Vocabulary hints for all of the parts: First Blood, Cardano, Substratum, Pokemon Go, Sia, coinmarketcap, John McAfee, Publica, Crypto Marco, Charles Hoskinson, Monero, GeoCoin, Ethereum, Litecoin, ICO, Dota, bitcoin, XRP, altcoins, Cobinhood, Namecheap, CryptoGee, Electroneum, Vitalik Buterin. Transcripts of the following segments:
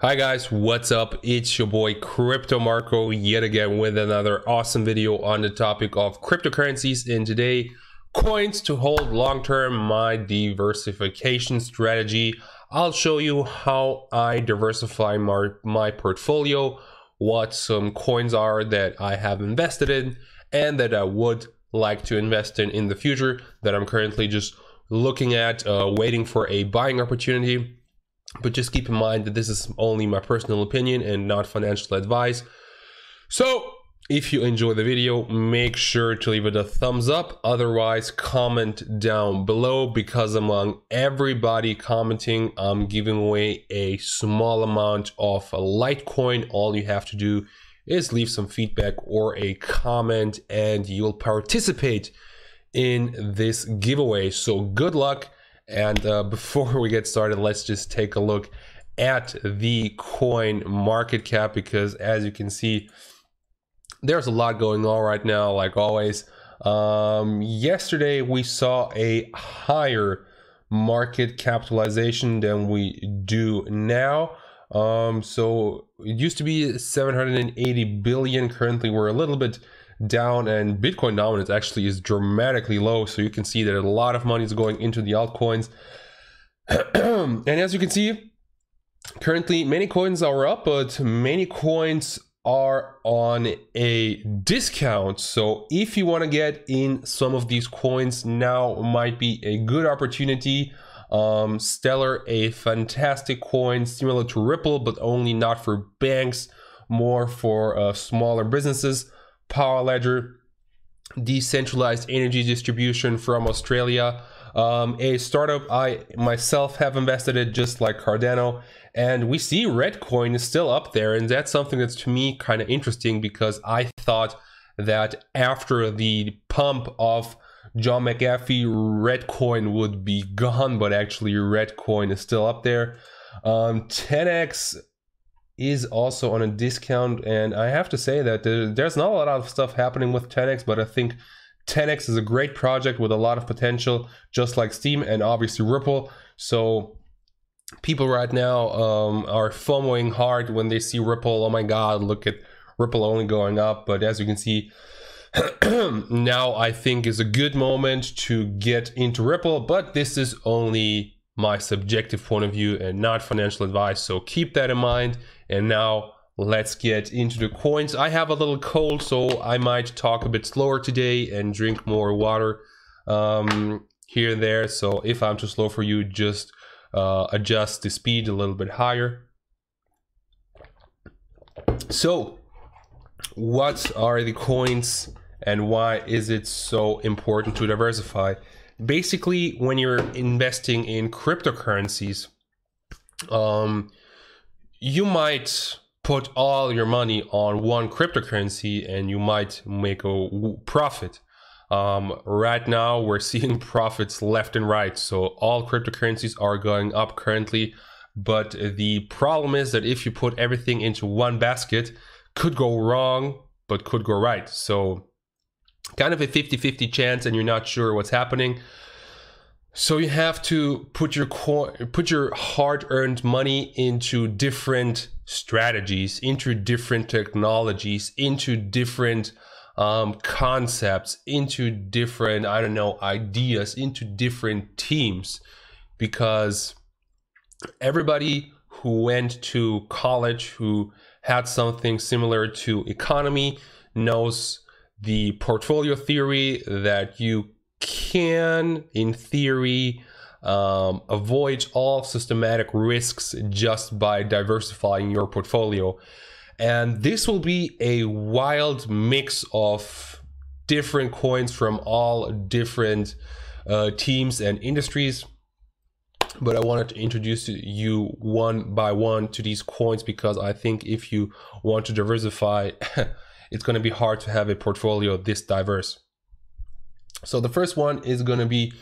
Hi guys, what's up? It's your boy Crypto Marco yet again with another awesome video on the topic of cryptocurrencies, and today coins to hold long term, my diversification strategy. I'll show you how I diversify my portfolio, what some coins are that I have invested in and that I would like to invest in the future, that I'm currently just looking at, waiting for a buying opportunity. But just keep in mind that this is only my personal opinion and not financial advice. So if you enjoy the video, make sure to leave it a thumbs up. Otherwise, comment down below, because among everybody commenting, I'm giving away a small amount of Litecoin. All you have to do is leave some feedback or a comment and you'll participate in this giveaway. So good luck. And before we get started, let's just take a look at the coin market cap, because as you can see, there's a lot going on right now, like always. Yesterday we saw a higher market capitalization than we do now. So it used to be 780 billion. Currently we're a little bit down, and Bitcoin dominance actually is dramatically low, so you can see that a lot of money is going into the altcoins. And as you can see, currently many coins are up, but many coins are on a discount. So if you want to get in some of these coins, now might be a good opportunity. Stellar, a fantastic coin, similar to Ripple, but only not for banks, more for smaller businesses. Power Ledger, decentralized energy distribution from Australia, a startup I myself have invested in, just like Cardano. And we see Redcoin is still up there, and that's something that's to me kind of interesting, because I thought that after the pump of John McAfee, Redcoin would be gone, but actually Redcoin is still up there. 10x is also on a discount, and I have to say that there's not a lot of stuff happening with 10x, but I think 10x is a great project with a lot of potential, just like Steam and obviously Ripple. So people right now are FOMOing hard when they see Ripple. Oh my god, look at Ripple only going up. But as you can see, now I think is a good moment to get into Ripple, but this is only my subjective point of view and not financial advice, so keep that in mind. And now let's get into the coins. I have a little cold, so I might talk a bit slower today and drink more water here and there. So if I'm too slow for you, just adjust the speed a little bit higher. So what are the coins and why is it so important to diversify? Basically, when you're investing in cryptocurrencies, you might put all your money on one cryptocurrency and you might make a profit. Right now, we're seeing profits left and right. So all cryptocurrencies are going up currently. But the problem is that if you put everything into one basket, could go wrong, but could go right. So kind of a 50-50 chance, and you're not sure what's happening. So you have to put your hard-earned money into different strategies, into different technologies, into different concepts, into different, I don't know, ideas, into different teams, because everybody who went to college, who had something similar to economy, knows the portfolio theory, that you can, in theory, avoid all systematic risks just by diversifying your portfolio. And this will be a wild mix of different coins from all different teams and industries. But I wanted to introduce you one by one to these coins, because I think if you want to diversify, it's going to be hard to have a portfolio this diverse. So the first one is going to be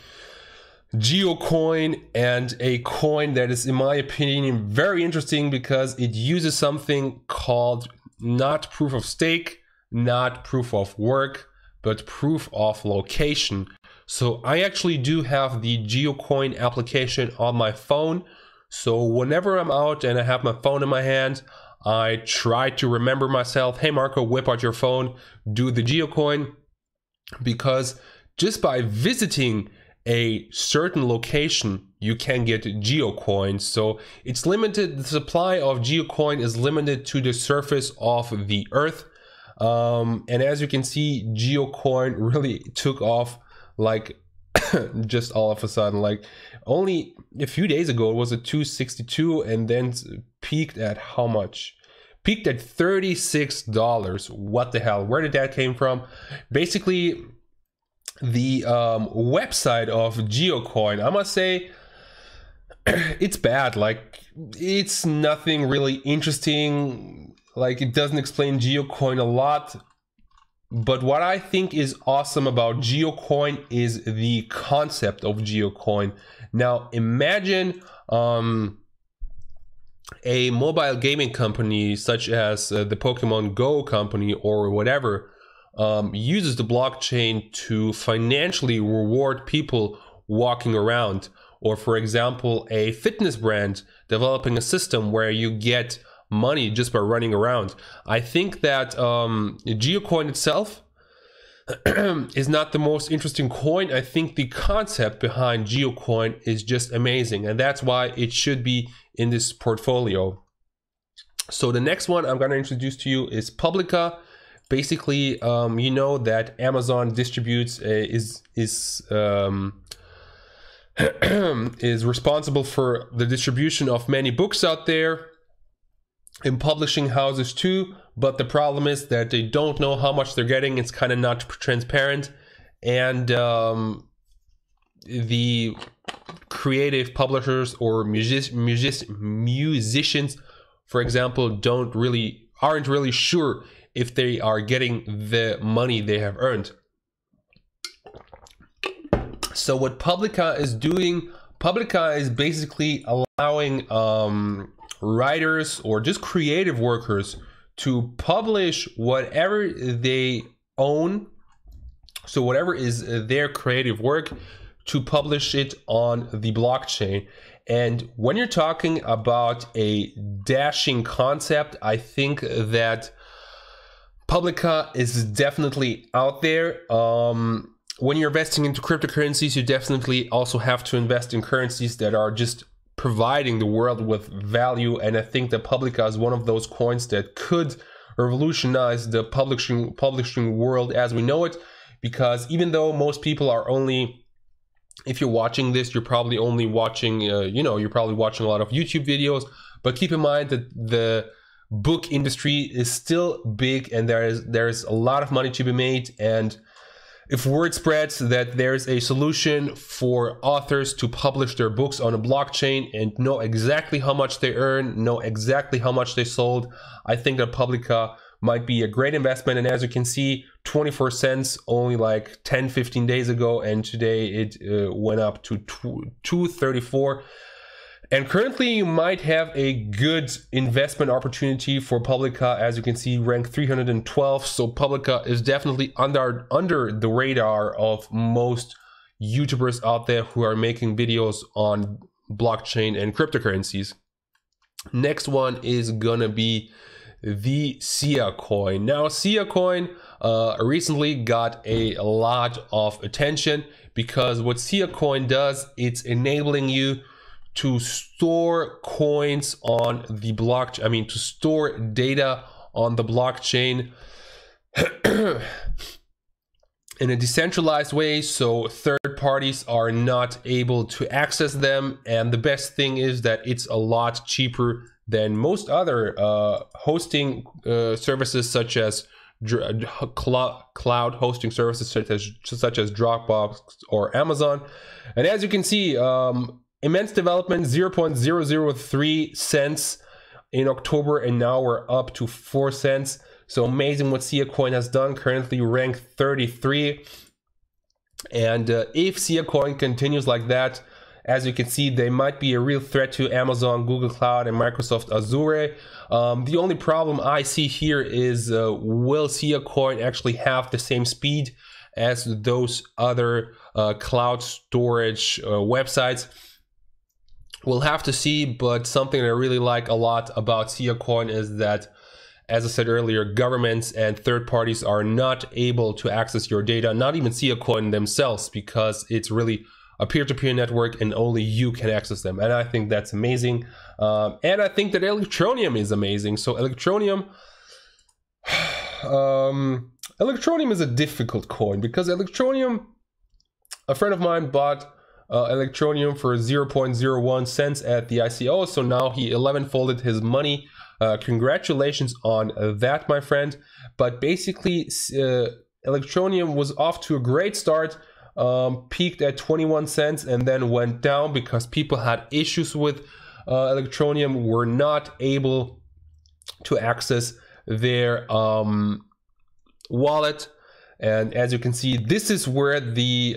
GeoCoin, and a coin that is, in my opinion, very interesting, because it uses something called not proof of stake, not proof of work, but proof of location. So I actually do have the GeoCoin application on my phone. So whenever I'm out and I have my phone in my hand, I try to remember myself, hey Marco, whip out your phone, do the GeoCoin, because just by visiting a certain location, you can get GeoCoin. So it's limited, the supply of GeoCoin is limited to the surface of the earth. And as you can see, GeoCoin really took off like just all of a sudden. Like only a few days ago, it was at 262 and then peaked at how much? Peaked at $36. What the hell? Where did that came from? Basically, the website of GeoCoin, I must say, it's bad. Like it's nothing really interesting. Like it doesn't explain GeoCoin a lot. But what I think is awesome about GeoCoin is the concept of GeoCoin. Now imagine a mobile gaming company such as the Pokemon Go company or whatever uses the blockchain to financially reward people walking around. Or for example, a fitness brand developing a system where you get money just by running around. I think that GeoCoin itself is not the most interesting coin. I think the concept behind GeoCoin is just amazing, and that's why it should be in this portfolio. So the next one I'm going to introduce to you is Publica. Basically, you know that Amazon distributes is responsible for the distribution of many books out there, in publishing houses too, but the problem is that they don't know how much they're getting. It's kind of not transparent, and the creative publishers or musicians, for example, aren't really sure if they are getting the money they have earned. So what Publica is doing, Publica is basically allowing writers or just creative workers to publish whatever they own, so whatever is their creative work, to publish it on the blockchain. And when you're talking about a dashing concept, I think that Publica is definitely out there. When you're investing into cryptocurrencies, you definitely also have to invest in currencies that are just providing the world with value, and I think that Publica is one of those coins that could revolutionize the publishing world as we know it, because even though most people are only, if you're watching this, you're probably only watching, you're probably watching a lot of YouTube videos, but keep in mind that the book industry is still big, and there is a lot of money to be made. And if word spreads that there's a solution for authors to publish their books on a blockchain and know exactly how much they earn, know exactly how much they sold, I think that Publica might be a great investment. And as you can see, 24 cents only like 10, 15 days ago, and today it went up to 234. And currently you might have a good investment opportunity for Publica. As you can see, ranked 312. So Publica is definitely under the radar of most YouTubers out there who are making videos on blockchain and cryptocurrencies. Next one is gonna be the Sia coin. Now Sia coin recently got a lot of attention, because what Sia coin does, it's enabling you to store coins on the blockchain, I mean, to store data on the blockchain in a decentralized way, so third parties are not able to access them. And the best thing is that it's a lot cheaper than most other hosting services, such as cloud hosting services such as Dropbox or Amazon. And as you can see, immense development, 0.003 cents in October, and now we're up to 4 cents. So amazing what Sia coin has done, currently ranked 33. And if Sia coin continues like that, as you can see, they might be a real threat to Amazon, Google Cloud, and Microsoft Azure. The only problem I see here is, will Sia coin actually have the same speed as those other cloud storage websites? We'll have to see, but something I really like a lot about GeoCoin is that, as I said earlier, governments and third parties are not able to access your data, not even GeoCoin themselves, because it's really a peer-to-peer network and only you can access them. And I think that's amazing. And I think that Electroneum is amazing. So Electroneum, Electroneum is a difficult coin, because Electroneum, a friend of mine bought Electroneum for 0.01 cents at the ICO. So now he 11-folded his money. Congratulations on that, my friend. But basically, Electroneum was off to a great start, peaked at 21 cents and then went down because people had issues with Electroneum, were not able to access their wallet. And as you can see, this is where the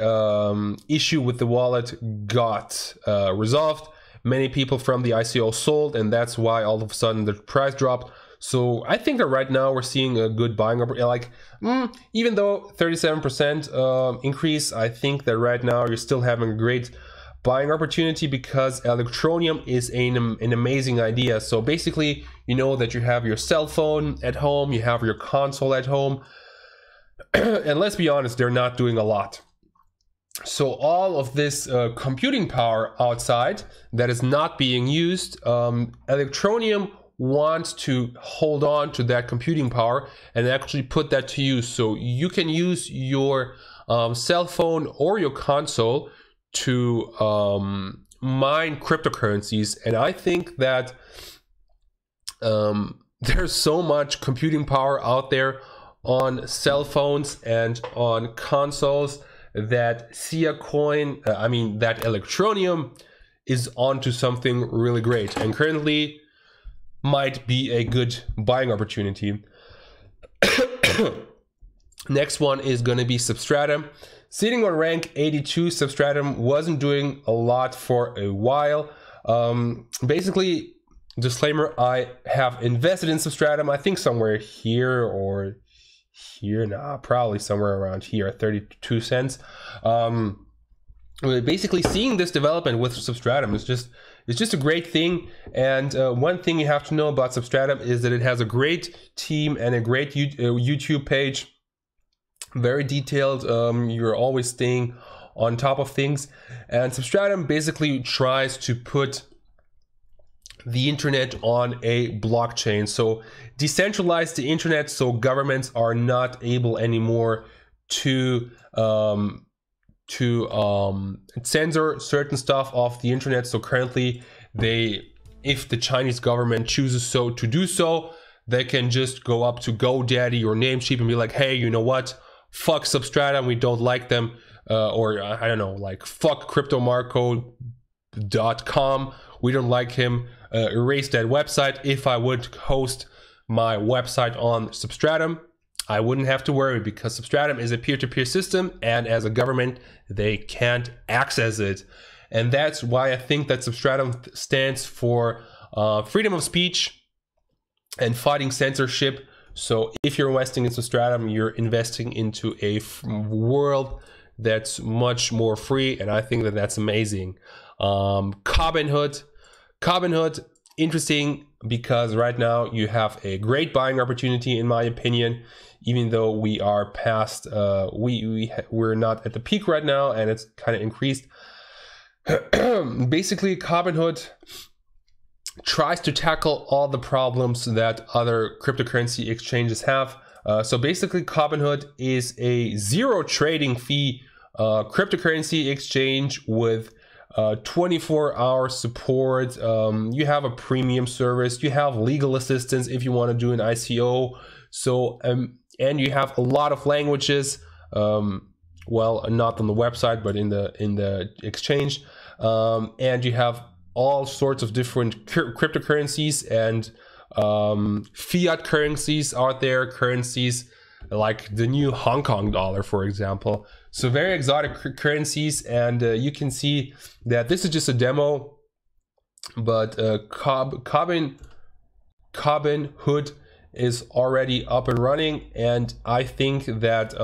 issue with the wallet got resolved. Many people from the ICO sold, and that's why all of a sudden the price dropped. So I think that right now we're seeing a good buying opportunity. Like, even though 37% increase, I think that right now you're still having a great buying opportunity, because Electroneum is an amazing idea. So basically, you know that you have your cell phone at home, you have your console at home, and let's be honest, they're not doing a lot. So all of this computing power outside that is not being used, Electroneum wants to hold on to that computing power and actually put that to use. So you can use your cell phone or your console to mine cryptocurrencies. And I think that there's so much computing power out there on cell phones and on consoles that that Electroneum is onto something really great, and currently might be a good buying opportunity. Next one is going to be Substratum. Sitting on rank 82, Substratum wasn't doing a lot for a while. Basically, disclaimer, I have invested in Substratum, I think somewhere here or here, probably somewhere around here at 32 cents. Basically, seeing this development with Substratum is just a great thing. And one thing you have to know about Substratum is that it has a great team and a great YouTube page, very detailed. You're always staying on top of things, and Substratum basically tries to put the internet on a blockchain. So decentralize the internet, so governments are not able anymore to censor certain stuff off the internet. So currently, if the Chinese government chooses to do so, they can just go up to GoDaddy or Namecheap and be like, hey, you know what, fuck Substratum, we don't like them, or I don't know, like fuck CryptoMarco.com, we don't like him. Erase that website. If I would host my website on Substratum, I wouldn't have to worry, because Substratum is a peer-to-peer system, and as a government, they can't access it. And that's why I think that Substratum stands for freedom of speech and fighting censorship. So if you're investing in Substratum, you're investing into a world that's much more free, and I think that that's amazing. Cobinhood, interesting, because right now you have a great buying opportunity, in my opinion, even though we are past, we're not at the peak right now, and it's kind of increased. Basically, Cobinhood tries to tackle all the problems that other cryptocurrency exchanges have. So basically, Cobinhood is a zero trading fee cryptocurrency exchange with 24-hour support. You have a premium service, you have legal assistance if you want to do an ICO. So and you have a lot of languages, well, not on the website, but in the exchange. And you have all sorts of different cryptocurrencies and fiat currencies out there, currencies like the new Hong Kong dollar, for example. So very exotic currencies, and you can see that this is just a demo, but Cobinhood is already up and running, and I think that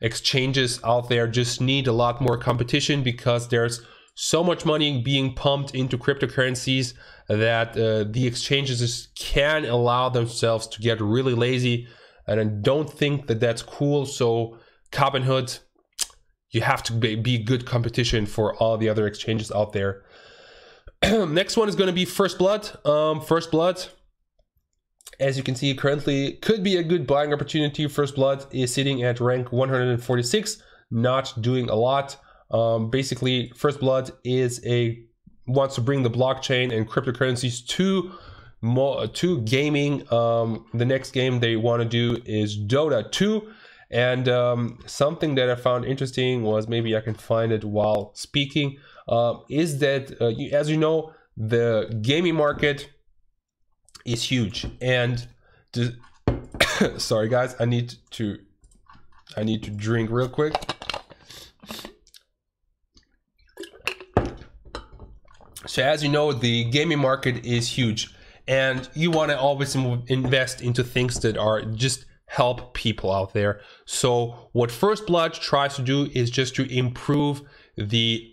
exchanges out there just need a lot more competition, because there's so much money being pumped into cryptocurrencies that the exchanges can allow themselves to get really lazy. And I don't think that that's cool. So Cobinhood, you have to be good competition for all the other exchanges out there. Next one is going to be First Blood. First Blood, as you can see, currently could be a good buying opportunity. First Blood is sitting at rank 146, not doing a lot. Basically, First Blood is wants to bring the blockchain and cryptocurrencies to gaming. The next game they want to do is Dota 2. And something that I found interesting was, maybe I can find it while speaking, is that, as you know, the gaming market is huge. And sorry guys, I need to drink real quick. So as you know, the gaming market is huge, and you want to always invest into things that are just help people out there. So what First Blood tries to do is just to improve the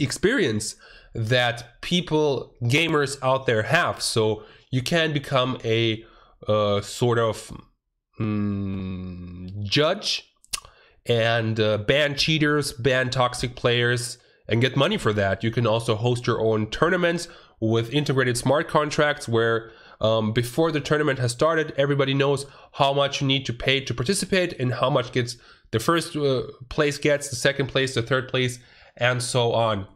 experience that people, gamers out there have. So you can become a sort of judge and ban cheaters, ban toxic players, and get money for that. You can also host your own tournaments with integrated smart contracts where before the tournament has started, everybody knows how much you need to pay to participate and how much gets the first place gets, the second place, the third place, and so on.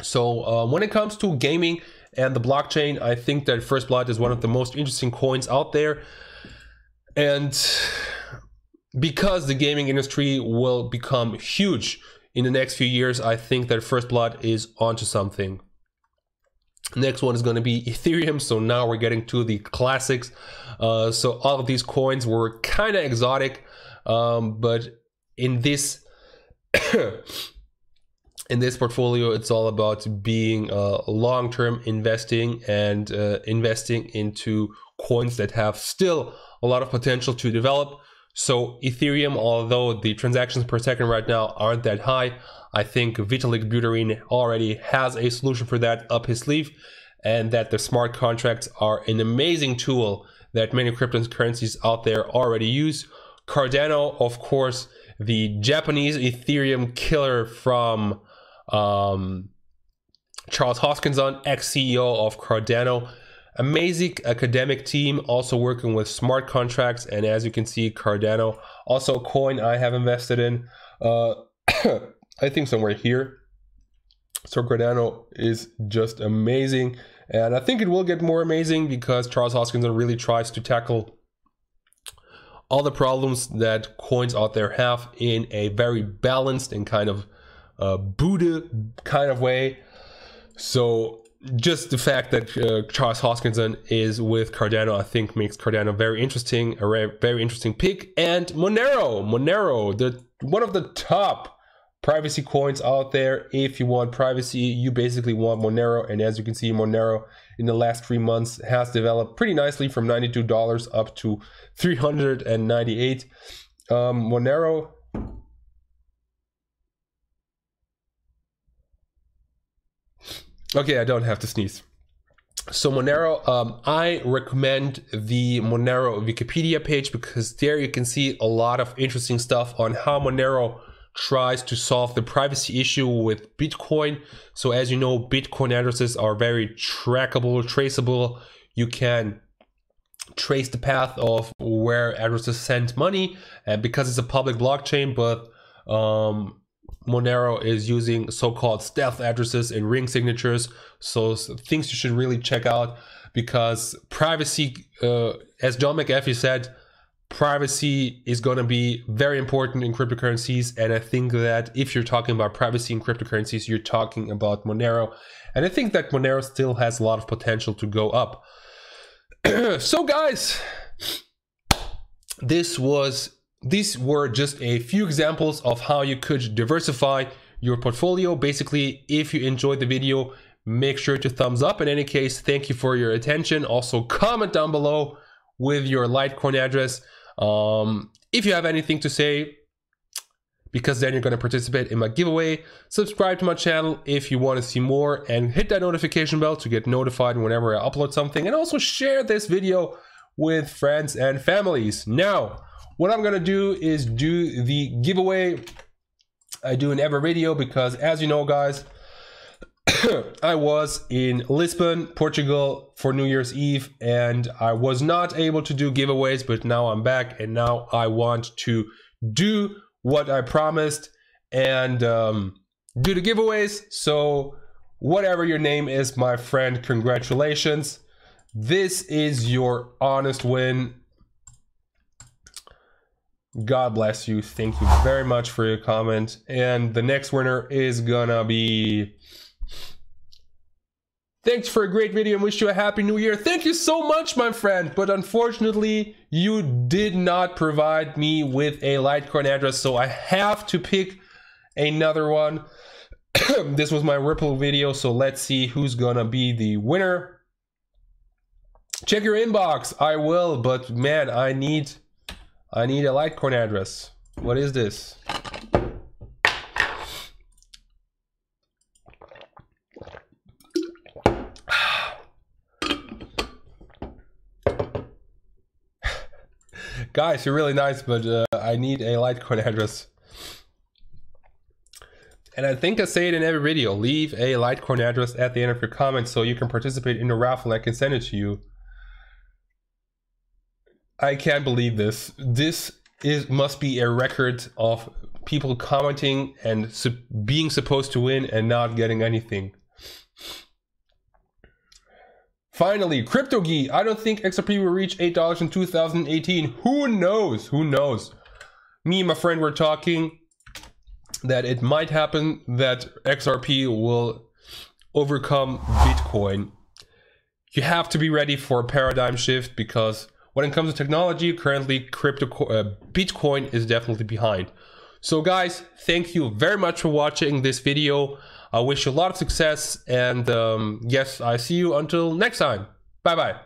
So when it comes to gaming and the blockchain, I think that First Blood is one of the most interesting coins out there. And because the gaming industry will become huge in the next few years, I think that First Blood is onto something. Next one is going to be Ethereum. So now we're getting to the classics. So all of these coins were kind of exotic, but in this in this portfolio, it's all about being long-term investing and investing into coins that have still a lot of potential to develop. So Ethereum, although the transactions per second right now aren't that high, I think Vitalik Buterin already has a solution for that up his sleeve, and that the smart contracts are an amazing tool that many cryptocurrencies out there already use. Cardano, of course, the Japanese Ethereum killer from Charles Hoskinson, ex-CEO of Cardano. Amazing academic team also working with smart contracts, and as you can see, Cardano, also a coin I have invested in, I think somewhere here. So Cardano is just amazing, and I think it will get more amazing because Charles Hoskinson really tries to tackle all the problems that coins out there have in a very balanced and kind of Buddha kind of way. So just the fact that Charles Hoskinson is with Cardano, I think makes Cardano very interesting, a very interesting pick. And Monero, one of the top privacy coins out there. If you want privacy, you basically want Monero. And as you can see, Monero in the last 3 months has developed pretty nicely from $92 up to $398. Monero. Okay, I don't have to sneeze. So Monero, I recommend the Monero Wikipedia page, because there you can see a lot of interesting stuff on how Monero tries to solve the privacy issue with Bitcoin. So as you know, Bitcoin addresses are very trackable, traceable. You can trace the path of where addresses send money, and because it's a public blockchain, but Monero is using so-called stealth addresses and ring signatures. So things you should really check out, because privacy, as John McAfee said, privacy is going to be very important in cryptocurrencies. And I think that if you're talking about privacy in cryptocurrencies, you're talking about Monero. And I think that Monero still has a lot of potential to go up. So guys, these were just a few examples of how you could diversify your portfolio. Basically, if you enjoyed the video, make sure to thumbs up. In any case, thank you for your attention. Also, comment down below with your Litecoin address. If you have anything to say, because then you're going to participate in my giveaway. Subscribe to my channel if you want to see more and hit that notification bell to get notified whenever I upload something, and also share this video with friends and families. Now, what I'm going to do is do the giveaway. I do an every video because, as you know, guys, I was in Lisbon, Portugal for New Year's Eve, and I was not able to do giveaways, but now I'm back and now I want to do what I promised and do the giveaways. So whatever your name is, my friend, congratulations. This is your honest win. God bless you. Thank you very much for your comment. And the next winner is gonna be... Thanks for a great video and wish you a happy new year. Thank you so much, my friend. But unfortunately, you did not provide me with a Litecoin address, so I have to pick another one. This was my Ripple video, so let's see who's gonna be the winner. Check your inbox. I will, but man, I need a Litecoin address. What is this? Guys, you're really nice, but I need a Litecoin address. And I think I say it in every video, leave a Litecoin address at the end of your comments so you can participate in the raffle and I can send it to you. I can't believe this. This must be a record of people commenting and being supposed to win and not getting anything. Finally, CryptoGee. I don't think XRP will reach $8 in 2018. Who knows? Who knows? Me and my friend were talking that it might happen that XRP will overcome Bitcoin. You have to be ready for a paradigm shift because when it comes to technology, currently Bitcoin is definitely behind. So guys, thank you very much for watching this video. I wish you a lot of success and yes, I see you until next time. Bye bye.